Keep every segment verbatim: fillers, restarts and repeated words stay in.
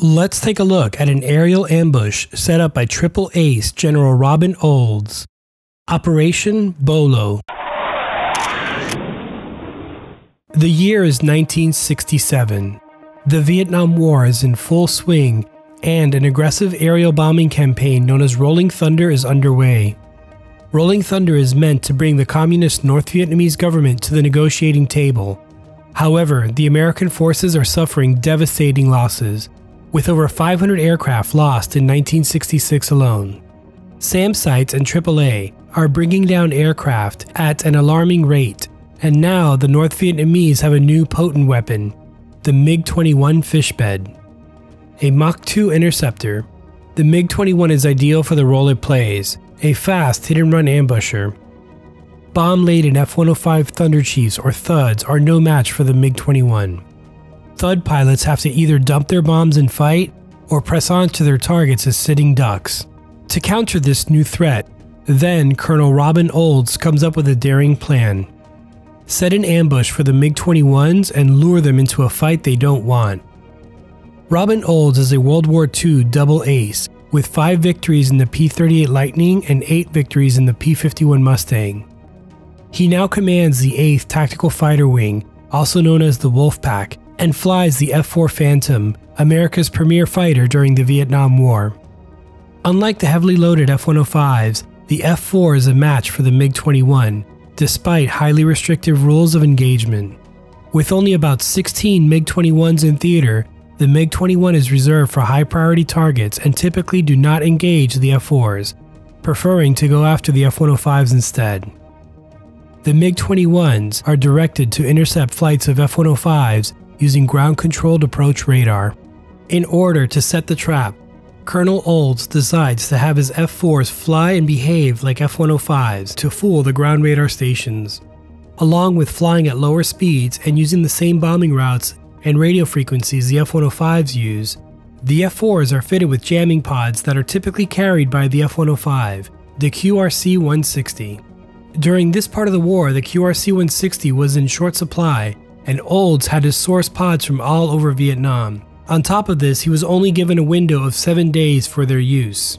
Let's take a look at an aerial ambush set up by Triple Ace General Robin Olds, Operation Bolo. The year is nineteen sixty-seven. The Vietnam War is in full swing, and an aggressive aerial bombing campaign known as Rolling Thunder is underway. Rolling Thunder is meant to bring the communist North Vietnamese government to the negotiating table. However, the American forces are suffering devastating losses, with over five hundred aircraft lost in nineteen sixty-six alone. SAM sites and triple A are bringing down aircraft at an alarming rate, and now the North Vietnamese have a new potent weapon, the MiG twenty-one Fishbed. A Mach two interceptor, the MiG twenty-one is ideal for the role it plays, a fast hit-and-run ambusher. Bomb-laden F one oh five Thunderchiefs or Thuds are no match for the MiG twenty-one. Thud pilots have to either dump their bombs and fight, or press on to their targets as sitting ducks. To counter this new threat, then Colonel Robin Olds comes up with a daring plan. Set an ambush for the MiG twenty-ones and lure them into a fight they don't want. Robin Olds is a World War Two double ace, with five victories in the P thirty-eight Lightning and eight victories in the P fifty-one Mustang. He now commands the eighth Tactical Fighter Wing, also known as the Wolfpack, and flies the F four Phantom, America's premier fighter during the Vietnam War. Unlike the heavily loaded F one oh fives, the F four is a match for the MiG twenty-one, despite highly restrictive rules of engagement. With only about sixteen MiG twenty-ones in theater, the MiG twenty-one is reserved for high-priority targets and typically do not engage the F fours, preferring to go after the F one oh fives instead. The MiG twenty-ones are directed to intercept flights of F one oh fives using ground-controlled approach radar. In order to set the trap, Colonel Olds decides to have his F fours fly and behave like F one oh fives to fool the ground radar stations. Along with flying at lower speeds and using the same bombing routes and radio frequencies the F one oh fives use, the F fours are fitted with jamming pods that are typically carried by the F one oh five, the Q R C one sixty. During this part of the war, the Q R C one sixty was in short supply, and Olds had to source pods from all over Vietnam. On top of this, he was only given a window of seven days for their use.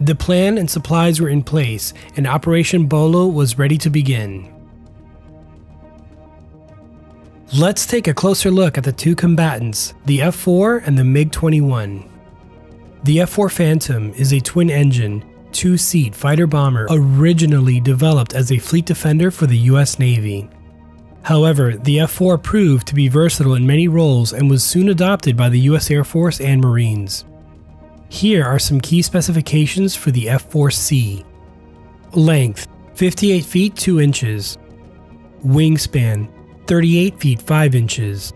The plan and supplies were in place, and Operation Bolo was ready to begin. Let's take a closer look at the two combatants, the F four and the MiG twenty-one. The F four Phantom is a twin-engine, two-seat fighter-bomber originally developed as a fleet defender for the U S Navy. However, the F four proved to be versatile in many roles and was soon adopted by the U S Air Force and Marines. Here are some key specifications for the F four C. Length, fifty-eight feet two inches. Wingspan, thirty-eight feet five inches.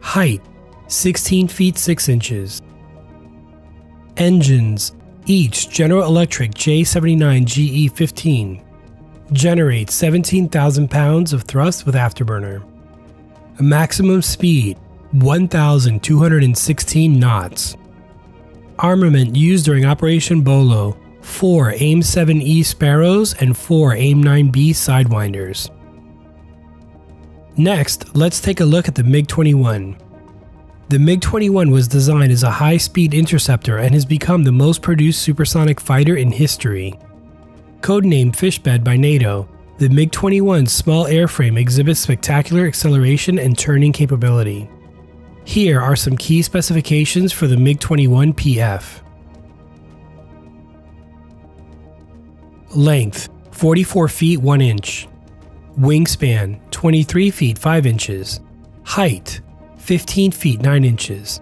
Height, sixteen feet six inches. Engines, each General Electric J seventy-nine G E fifteen. Generates seventeen thousand pounds of thrust with afterburner. Maximum speed, one thousand two hundred sixteen knots. Armament used during Operation Bolo, four AIM seven E Sparrows and four AIM nine B Sidewinders. Next, let's take a look at the MiG twenty-one. The MiG twenty-one was designed as a high-speed interceptor and has become the most produced supersonic fighter in history. Codenamed Fishbed by NATO, the MiG twenty-one's small airframe exhibits spectacular acceleration and turning capability. Here are some key specifications for the MiG twenty-one P F. Length, forty-four feet one inch. Wingspan, twenty-three feet five inches. Height, fifteen feet nine inches.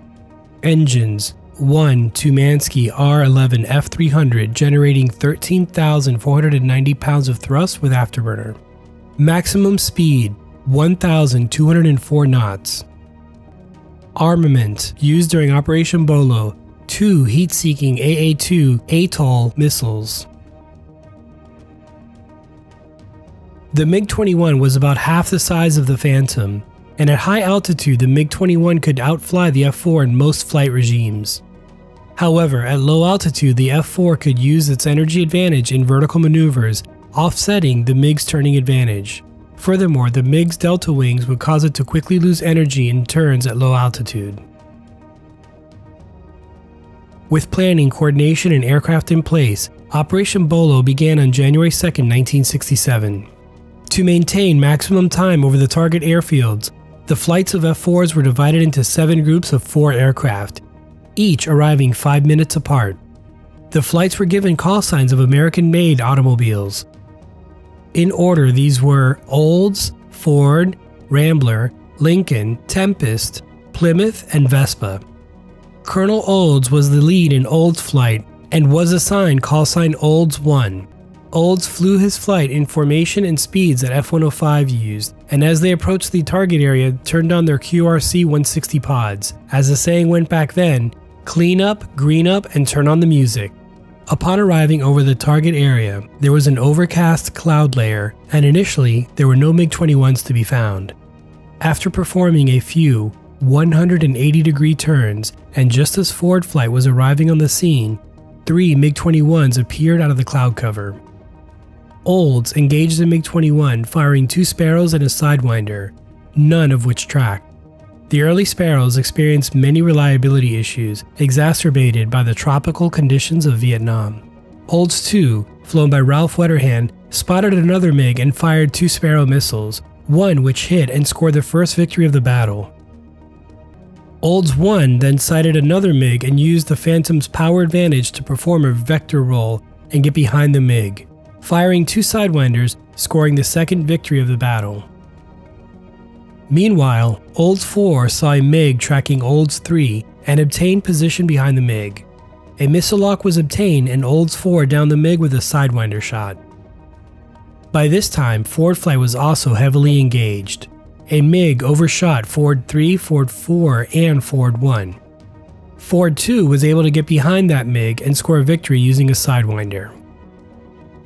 Engines, one Tumansky R eleven F three hundred generating thirteen thousand four hundred ninety pounds of thrust with afterburner. Maximum speed, one thousand two hundred four knots. Armament used during Operation Bolo, two heat-seeking A A two Atoll missiles. The MiG twenty-one was about half the size of the Phantom, and at high altitude the MiG twenty-one could outfly the F four in most flight regimes. However, at low altitude, the F four could use its energy advantage in vertical maneuvers, offsetting the MiG's turning advantage. Furthermore, the MiG's delta wings would cause it to quickly lose energy in turns at low altitude. With planning, coordination, and aircraft in place, Operation Bolo began on January second nineteen sixty-seven. To maintain maximum time over the target airfields, the flights of F fours were divided into seven groups of four aircraft, each arriving five minutes apart. The flights were given call signs of American-made automobiles. In order, these were Olds, Ford, Rambler, Lincoln, Tempest, Plymouth, and Vespa. Colonel Olds was the lead in Olds' flight and was assigned call sign Olds one. Olds flew his flight in formation and speeds that F one oh five used, and as they approached the target area, turned on their Q R C one sixty pods. As the saying went back then, clean up, green up, and turn on the music. Upon arriving over the target area, there was an overcast cloud layer, and initially, there were no MiG twenty-ones to be found. After performing a few one hundred eighty degree turns, and just as Ford flight was arriving on the scene, three MiG twenty-ones appeared out of the cloud cover. Olds engaged a MiG twenty-one, firing two Sparrows and a Sidewinder, none of which tracked. The early Sparrows experienced many reliability issues, exacerbated by the tropical conditions of Vietnam. Olds two, flown by Ralph Wetterhand, spotted another MiG and fired two Sparrow missiles, one which hit and scored the first victory of the battle. Olds one then sighted another MiG and used the Phantom's power advantage to perform a vector roll and get behind the MiG, firing two Sidewinders, scoring the second victory of the battle. Meanwhile, Olds four saw a MiG tracking Olds three and obtained position behind the MiG. A missile lock was obtained and Olds four downed the MiG with a Sidewinder shot. By this time, Ford flight was also heavily engaged. A MiG overshot Ford three, Ford four, and Ford one. Ford two was able to get behind that MiG and score a victory using a Sidewinder.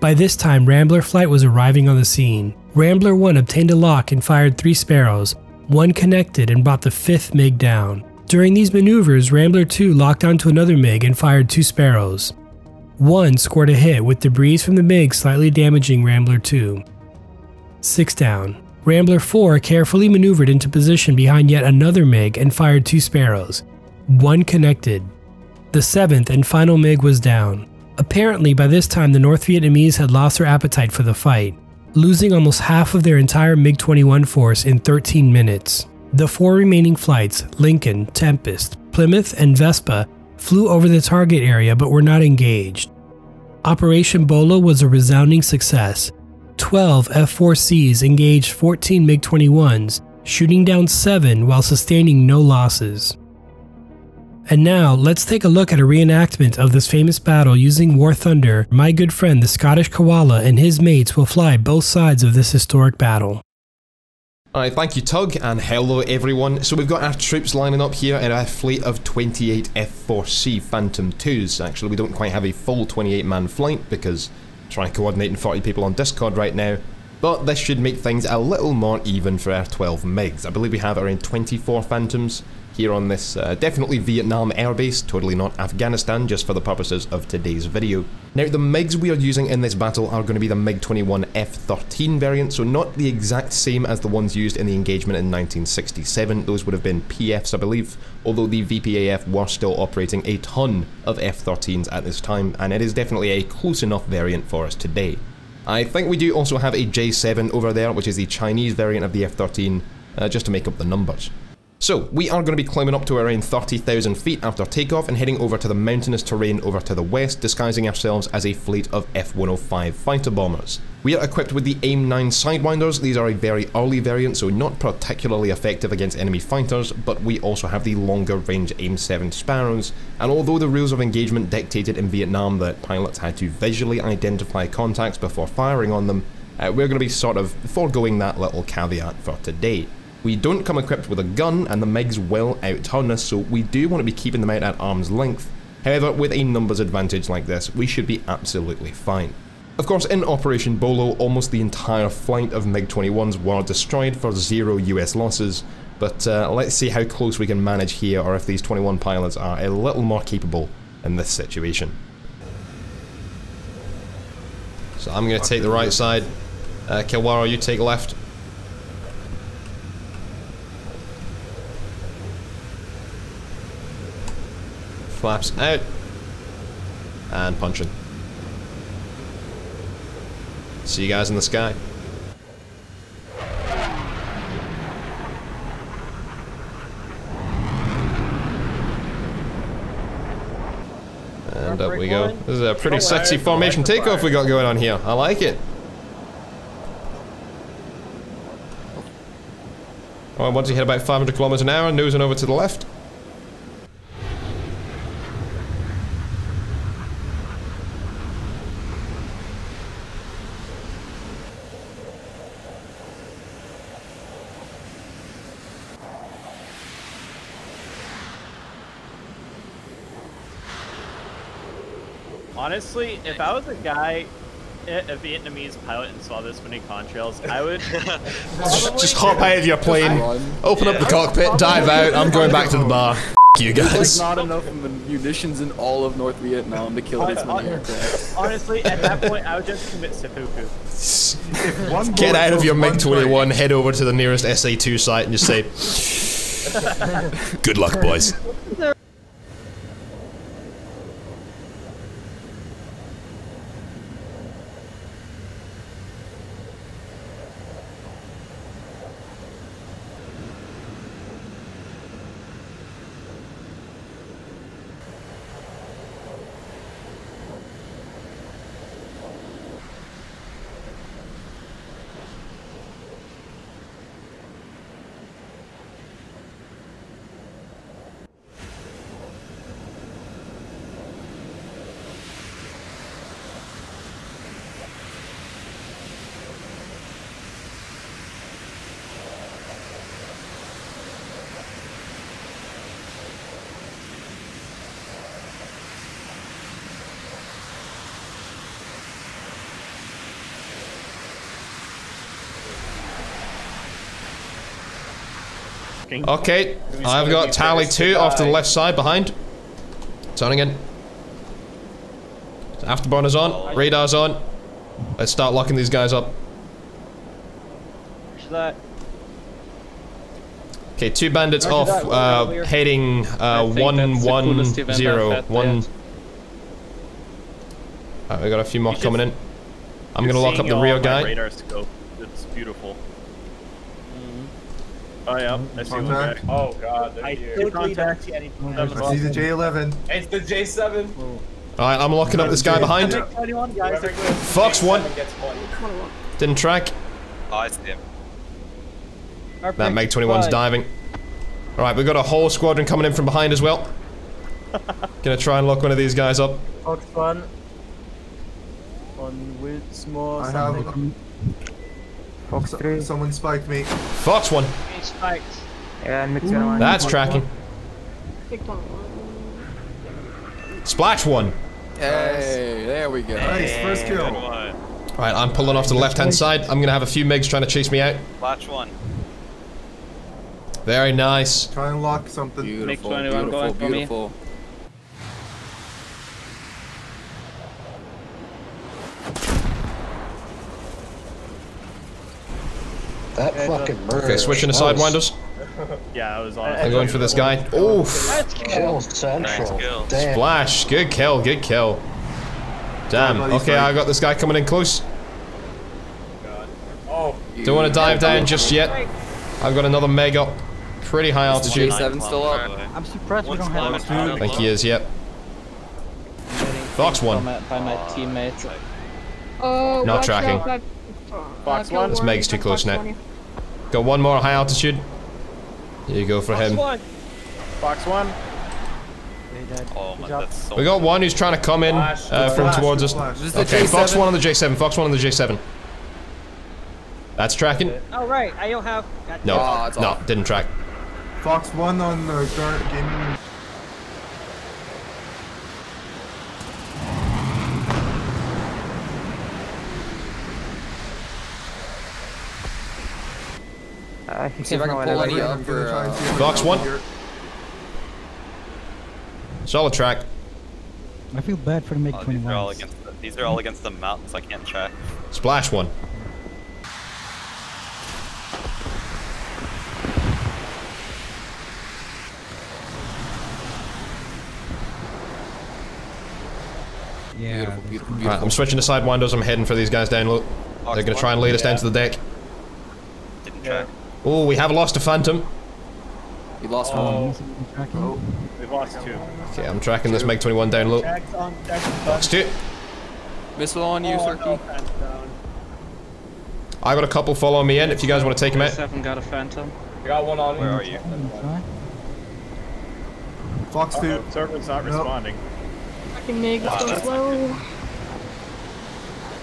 By this time, Rambler flight was arriving on the scene. Rambler one obtained a lock and fired three Sparrows. One connected and brought the fifth MiG down. During these maneuvers, Rambler two locked onto another MiG and fired two Sparrows. One scored a hit with debris from the MiG slightly damaging Rambler two. Six down. Rambler four carefully maneuvered into position behind yet another MiG and fired two Sparrows. One connected. The seventh and final MiG was down. Apparently, by this time, the North Vietnamese had lost their appetite for the fight, losing almost half of their entire MiG twenty-one force in thirteen minutes. The four remaining flights, Lincoln, Tempest, Plymouth, and Vespa, flew over the target area but were not engaged. Operation Bolo was a resounding success. twelve F four Cs engaged fourteen MiG twenty-ones, shooting down seven while sustaining no losses. And now, let's take a look at a reenactment of this famous battle using War Thunder. My good friend the Scottish Koala and his mates will fly both sides of this historic battle. Alright, thank you Tug, and hello everyone. So we've got our troops lining up here in a fleet of twenty-eight F four C Phantom twos. Actually, we don't quite have a full twenty-eight man flight because trying coordinating forty people on Discord right now, but this should make things a little more even for our twelve MiGs. I believe we have around twenty-four Phantoms here on this uh, definitely Vietnam airbase, totally not Afghanistan, just for the purposes of today's video. Now, the MiGs we are using in this battle are going to be the MiG twenty-one F thirteen variant, so not the exact same as the ones used in the engagement in nineteen sixty-seven. Those would have been P Fs, I believe, although the V P A F were still operating a ton of F thirteens at this time, and it is definitely a close enough variant for us today. I think we do also have a J seven over there, which is the Chinese variant of the F thirteen, uh, just to make up the numbers. So, we are going to be climbing up to around thirty thousand feet after takeoff and heading over to the mountainous terrain over to the west, disguising ourselves as a fleet of F one oh five fighter bombers. We are equipped with the AIM nine Sidewinders. These are a very early variant, so not particularly effective against enemy fighters, but we also have the longer range AIM seven Sparrows, and although the rules of engagement dictated in Vietnam that pilots had to visually identify contacts before firing on them, uh, we're going to be sort of foregoing that little caveat for today. We don't come equipped with a gun, and the MiGs will out-turn us, so we do want to be keeping them out at arm's length. However, with a numbers advantage like this, we should be absolutely fine. Of course, in Operation Bolo, almost the entire flight of MiG twenty-ones were destroyed for zero U S losses, but uh, let's see how close we can manage here, or if these twenty-one pilots are a little more capable in this situation. So I'm going to take the right side. Uh, Kilwaro, you take left. Flaps out. and punching. See you guys in the sky. And up we go. This is a pretty sexy formation takeoff we got going on here. I like it. Alright, once you hit about five hundred kilometers an hour, nosing over to the left. Honestly, if I was a guy, a Vietnamese pilot, and saw this many contrails, I would just, just hop out of your plane, open yeah. up the cockpit, dive out. I'm going back to the bar. F you guys. There's like not enough munitions in all of North Vietnam to kill this many aircraft. Honestly, at that point, I would just commit seppuku. Get out of your MiG twenty-one, head over to the nearest S A two site, and just say, "Good luck, boys." Okay, I've got tally two off to the left side behind. It's on again. Afterburners on, radar's on. Let's start locking these guys up. Okay, two bandits off, uh, heading uh, one one zero one. Alright, we got a few more coming in. I'm gonna lock up the rear guy. Radar scope. It's beautiful. Oh yeah, I see contact. One oh god, I totally don't see any. I see the J eleven. It's the J seven. Alright, I'm locking up this guy behind. Fox one. Didn't track. Oh, I see him. That MiG twenty-one's diving. Alright, we've got a whole squadron coming in from behind as well. Gonna try and lock one of these guys up. Fox one. On Whitmore. I have a... Fox three. Someone spiked me. Fox one. Spiked. Yeah, and that's tracking. Splash one. Hey, there we go. Nice, first kill. Alright, I'm pulling off to the left-hand side. I'm gonna have a few MiGs trying to chase me out. Splash one. Very nice. Try and lock something. Beautiful, beautiful, beautiful. That fucking murder. Okay, switching to Sidewinders. Yeah, I was on. I'm going for this guy. Oof. That's kill central. Nice kill. Damn. Splash. Good kill. Good kill. Damn. Okay, I got this guy coming in close. Don't want to dive down just yet. I've got another Meg up. Pretty high altitude. J seven still up. I'm surprised we don't have altitude. I think he is. Yep. Fox one. By my teammates. Oh, not tracking. Fox one. This Meg's too close now. Got one more high altitude. Here you go for Fox him. One. Fox one. Oh, man, that's so we got one who's trying to come in flash, uh, from flash, towards us. Okay, Fox one on the J seven. Fox one on the J seven. That's tracking. Oh right, I don't have. No, oh, no, off. Didn't track. Fox one on the gaming. I can see if I can pull any up for uh, Fox one. Solid track. I feel bad for the MiG twenty-ones. Oh, these are all against the mountains, I can't track. Splash one. Yeah, beautiful, beautiful, beautiful. Right, I'm switching to Sidewinders. I'm heading for these guys down low. They're going to try and lead us yeah. down to the deck. Didn't track. Oh, we have lost a Phantom. You lost oh. one. Oh, we've lost two. Okay, I'm tracking two. This MiG twenty-one down low. Lost two. Missile on you, Cirky. Oh, no, I got a couple following me in. If you guys want to take them out. Seven got a Phantom. I got one on. Where are you? Fox two. Uh-oh. Circle's not nope. responding. Fucking MiG so slow. slow.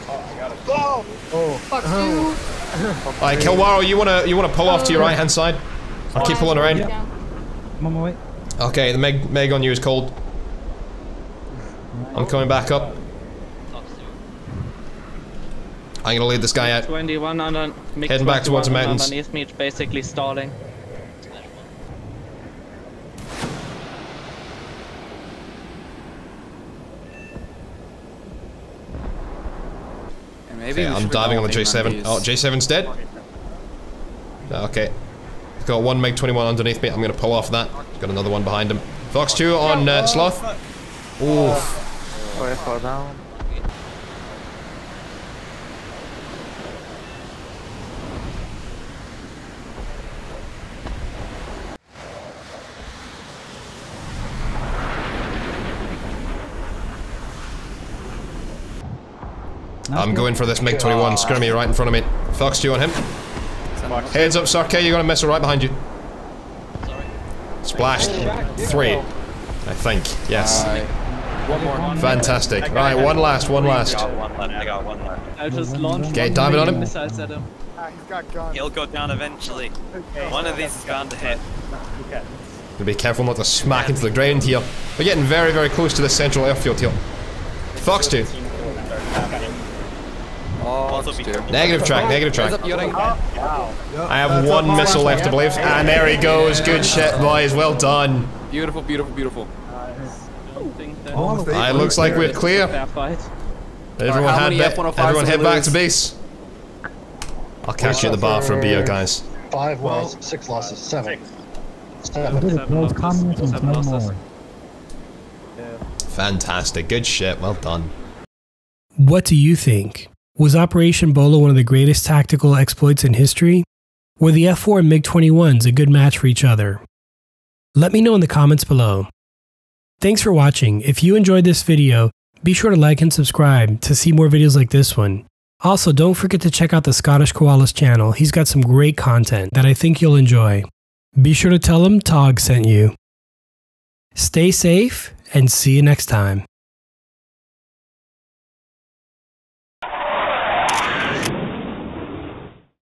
Oh, I got it. Oh, oh. Fox two. Oh. Alright, Kilwaro, you wanna you wanna pull oh. off to your right hand side? I'll keep pulling around. Yeah. I'm on my way. Okay, the Meg, Meg on you is cold. I'm coming back up. I'm gonna lead this guy out. twenty-one under, heading back towards the mountains. Underneath me, it's basically stalling. And maybe okay, I'm diving on the J seven. Oh, J seven's dead? Okay. Got one MiG twenty-one underneath me. I'm going to pull off that. Got another one behind him. Fox two on uh, Sloth. Oof. Sorry, far down. I'm going for this MiG twenty-one scrimmy right in front of me. Fox two on him. Box. Heads up, Sarkay, you're got a missile right behind you. Sorry. Splashed. Three, I think. Yes. Uh, one more. Fantastic. Right, one last, one last. I got one left, I got one left. I'll just launch okay, diving on him. Missiles at him. Ah, he's got guns. He'll go down eventually. Okay. One of these is bound to hit. Okay. Be careful not to smack yeah. into the ground here. We're getting very, very close to the central airfield here. Fox two. Negative track, negative track. I have one missile left to believe. And there he goes. Good shit, boys. Well done. Beautiful, beautiful, beautiful. It looks like we're clear. Everyone had everyone head back to base. I'll catch you at the bar for a beer, guys. Five wins, six losses, seven. Fantastic. Good shit. Well done. What do you think? Was Operation Bolo one of the greatest tactical exploits in history? Were the F four and MiG twenty-ones a good match for each other? Let me know in the comments below. Thanks for watching. If you enjoyed this video, be sure to like and subscribe to see more videos like this one. Also, don't forget to check out the Scottish Koala's channel. He's got some great content that I think you'll enjoy. Be sure to tell him Tog sent you. Stay safe and see you next time.